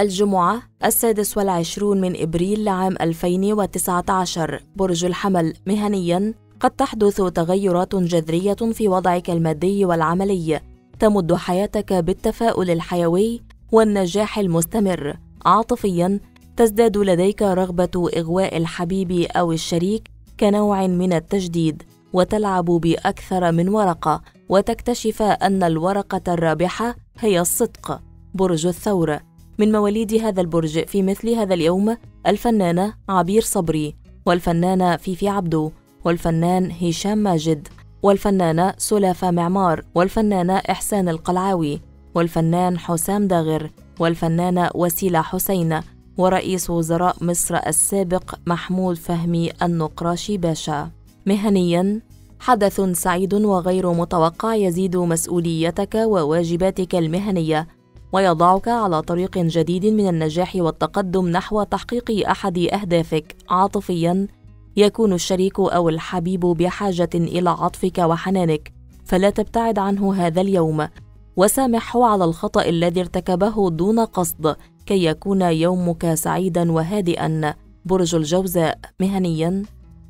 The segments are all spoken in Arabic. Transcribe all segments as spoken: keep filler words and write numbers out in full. الجمعة السادس والعشرون من إبريل لعام ألفين وتسعة عشر. برج الحمل. مهنياً قد تحدث تغيرات جذرية في وضعك المادي والعملي، تمد حياتك بالتفاؤل الحيوي والنجاح المستمر. عاطفياً تزداد لديك رغبة إغواء الحبيب أو الشريك كنوع من التجديد، وتلعب بأكثر من ورقة وتكتشف أن الورقة الرابحة هي الصدق. برج الثور. من مواليد هذا البرج في مثل هذا اليوم الفنانة عبير صبري، والفنانة فيفي عبدو، والفنان هشام ماجد، والفنانة سلافة معمار، والفنانة إحسان القلعاوي، والفنان حسام داغر، والفنانة وسيلة حسين، ورئيس وزراء مصر السابق محمود فهمي النقراشي باشا. مهنياً حدث سعيد وغير متوقع يزيد مسؤوليتك وواجباتك المهنية، ويضعك على طريق جديد من النجاح والتقدم نحو تحقيق أحد أهدافك. عاطفياً يكون الشريك أو الحبيب بحاجة إلى عطفك وحنانك، فلا تبتعد عنه هذا اليوم، وسامحه على الخطأ الذي ارتكبه دون قصد كي يكون يومك سعيداً وهادئاً. برج الجوزاء. مهنياً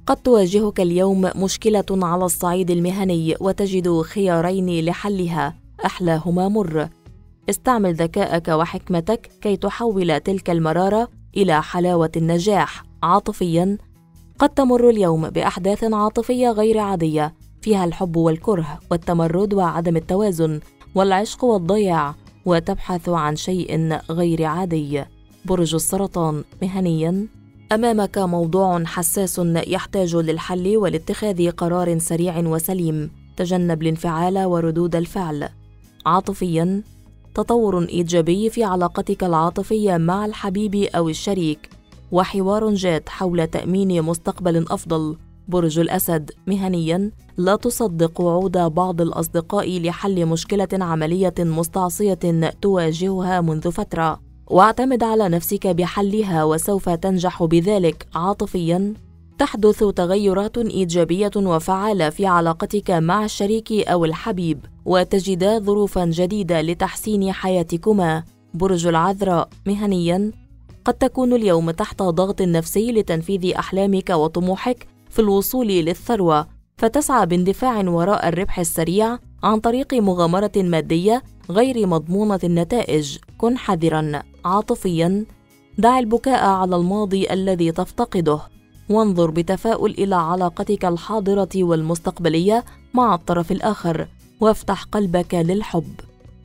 قد تواجهك اليوم مشكلة على الصعيد المهني، وتجد خيارين لحلها أحلاهما مر. استعمل ذكاءك وحكمتك كي تحول تلك المرارة إلى حلاوة النجاح. عاطفياً قد تمر اليوم بأحداث عاطفية غير عادية فيها الحب والكره والتمرد وعدم التوازن والعشق والضياع، وتبحث عن شيء غير عادي. برج السرطان. مهنياً أمامك موضوع حساس يحتاج للحل ولاتخاذ قرار سريع وسليم، تجنب الانفعال وردود الفعل. عاطفياً تطور إيجابي في علاقتك العاطفية مع الحبيب أو الشريك، وحوار جاد حول تأمين مستقبل أفضل. برج الأسد. مهنياً لا تصدق وعود بعض الأصدقاء لحل مشكلة عملية مستعصية تواجهها منذ فترة، واعتمد على نفسك بحلها وسوف تنجح بذلك. عاطفياً تحدث تغيرات إيجابية وفعالة في علاقتك مع الشريك أو الحبيب، وتجدا ظروفاً جديدة لتحسين حياتكما. برج العذراء. مهنياً قد تكون اليوم تحت ضغط نفسي لتنفيذ أحلامك وطموحك في الوصول للثروة، فتسعى باندفاع وراء الربح السريع عن طريق مغامرة مادية غير مضمونة النتائج. كن حذراً. عاطفياً دع البكاء على الماضي الذي تفتقده، وانظر بتفاؤل إلى علاقتك الحاضرة والمستقبلية مع الطرف الآخر، وافتح قلبك للحب.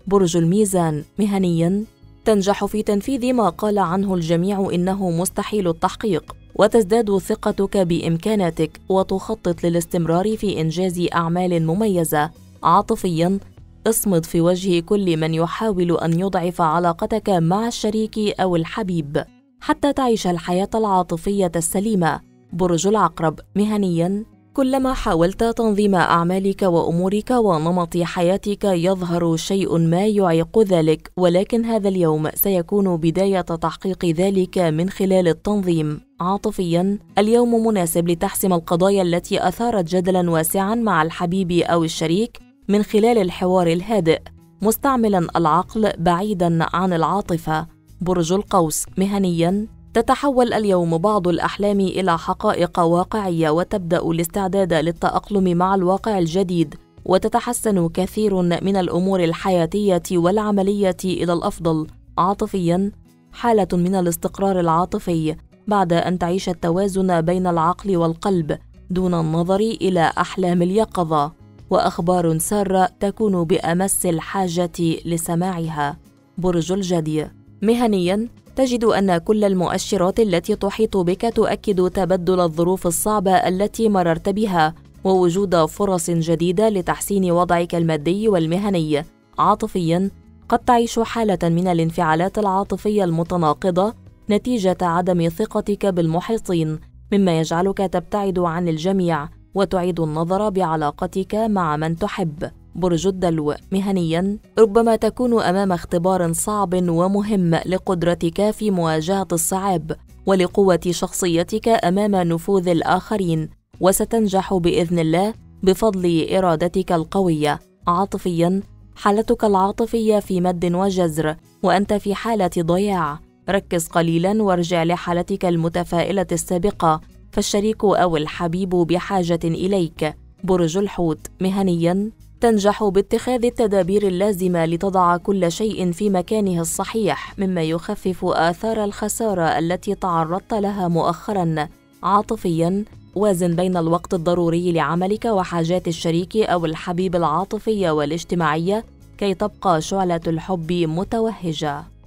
برج الميزان. مهنياً تنجح في تنفيذ ما قال عنه الجميع إنه مستحيل التحقيق، وتزداد ثقتك بإمكاناتك، وتخطط للاستمرار في إنجاز أعمال مميزة. عاطفياً اصمد في وجه كل من يحاول أن يضعف علاقتك مع الشريك أو الحبيب، حتى تعيش الحياة العاطفية السليمة. برج العقرب. مهنياً كلما حاولت تنظيم أعمالك وأمورك ونمط حياتك يظهر شيء ما يعيق ذلك، ولكن هذا اليوم سيكون بداية تحقيق ذلك من خلال التنظيم. عاطفياً اليوم مناسب لتحسم القضايا التي أثارت جدلاً واسعاً مع الحبيب أو الشريك من خلال الحوار الهادئ، مستعملاً العقل بعيداً عن العاطفة. برج القوس. مهنياً تتحول اليوم بعض الأحلام إلى حقائق واقعية، وتبدأ الاستعداد للتأقلم مع الواقع الجديد، وتتحسن كثير من الأمور الحياتية والعملية إلى الأفضل. عاطفياً حالة من الاستقرار العاطفي بعد أن تعيش التوازن بين العقل والقلب دون النظر إلى أحلام اليقظة، وأخبار سارة تكون بأمس الحاجة لسماعها. برج الجدي. مهنياً تجد أن كل المؤشرات التي تحيط بك تؤكد تبدل الظروف الصعبة التي مررت بها، ووجود فرص جديدة لتحسين وضعك المادي والمهني. عاطفياً قد تعيش حالة من الانفعالات العاطفية المتناقضة نتيجة عدم ثقتك بالمحيطين، مما يجعلك تبتعد عن الجميع وتعيد النظر بعلاقتك مع من تحب. برج الدلو. مهنياً ربما تكون أمام اختبار صعب ومهم لقدرتك في مواجهة الصعاب ولقوة شخصيتك أمام نفوذ الآخرين، وستنجح بإذن الله بفضل إرادتك القوية. عاطفياً حالتك العاطفية في مد وجزر، وأنت في حالة ضياع، ركز قليلا وارجع لحالتك المتفائلة السابقة، فالشريك أو الحبيب بحاجة إليك. برج الحوت، مهنيا تنجح باتخاذ التدابير اللازمة لتضع كل شيء في مكانه الصحيح، مما يخفف آثار الخسارة التي تعرضت لها مؤخرا. عاطفيا وازن بين الوقت الضروري لعملك وحاجات الشريك أو الحبيب العاطفية والاجتماعية كي تبقى شعلة الحب متوهجة.